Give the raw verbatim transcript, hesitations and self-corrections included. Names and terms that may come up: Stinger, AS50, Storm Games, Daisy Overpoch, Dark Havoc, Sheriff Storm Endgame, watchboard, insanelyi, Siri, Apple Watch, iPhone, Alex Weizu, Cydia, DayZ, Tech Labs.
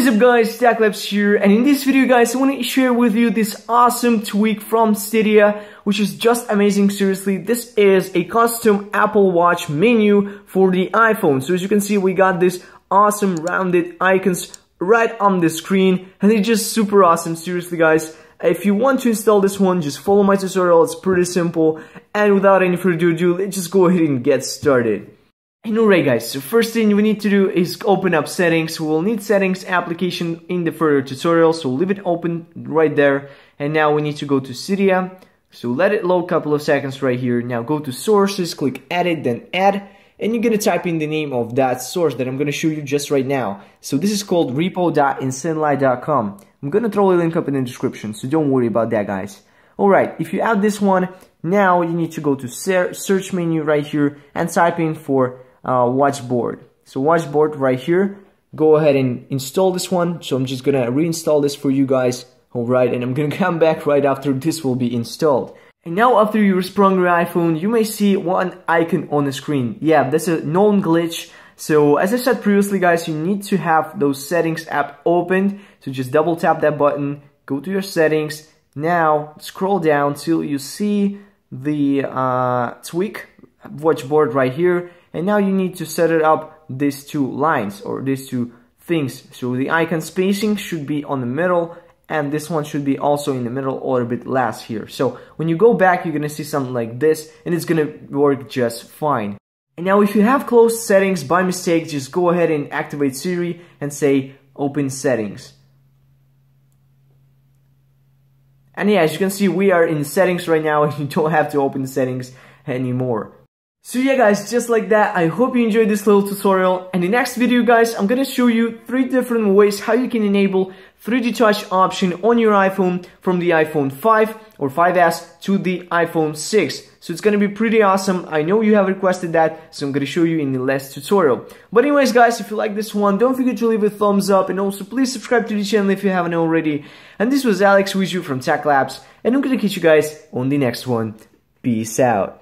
What is up guys, Tech Labs here, and in this video guys I want to share with you this awesome tweak from Cydia, which is just amazing. Seriously, this is a custom Apple Watch menu for the iPhone. So as you can see, we got this awesome rounded icons right on the screen, and it's just super awesome. Seriously guys, if you want to install this one, just follow my tutorial, it's pretty simple. And without any further ado, let's just go ahead and get started. And alright guys, so first thing we need to do is open up settings. We will need settings application in the further tutorial, so leave it open right there. And now we need to go to Cydia, so let it load a couple of seconds right here. Now go to sources, click edit, then add, and you're gonna type in the name of that source that I'm gonna show you just right now. So this is called repo dot insanelyi dot com. I'm gonna throw a link up in the description, so don't worry about that guys. Alright, if you add this one, now you need to go to search menu right here and type in for Uh, watchboard. So watchboard right here, go ahead and install this one. So I'm just gonna reinstall this for you guys. Alright, and I'm gonna come back right after this will be installed. And now after you sprung your iPhone, you may see one icon on the screen. Yeah, that's a known glitch. So as I said previously guys, you need to have those settings app opened. So just double tap that button, go to your settings, now scroll down till you see the uh, tweak watchboard right here. And now you need to set it up these two lines or these two things. So the icon spacing should be on the middle, and this one should be also in the middle or a bit less here. So when you go back, you're gonna see something like this, and it's gonna work just fine. And now if you have closed settings by mistake, just go ahead and activate Siri and say open settings. And yeah, as you can see, we are in settings right now, and you don't have to open settings anymore. So yeah guys, just like that, I hope you enjoyed this little tutorial. And in the next video guys, I'm gonna show you three different ways how you can enable three D touch option on your iPhone from the iPhone five or five S to the iPhone six. So it's gonna be pretty awesome. I know you have requested that, so I'm gonna show you in the last tutorial. But anyways guys, if you like this one, don't forget to leave a thumbs up, and also please subscribe to the channel if you haven't already. And this was Alex Weizu from Tech Labs, and I'm gonna catch you guys on the next one. Peace out.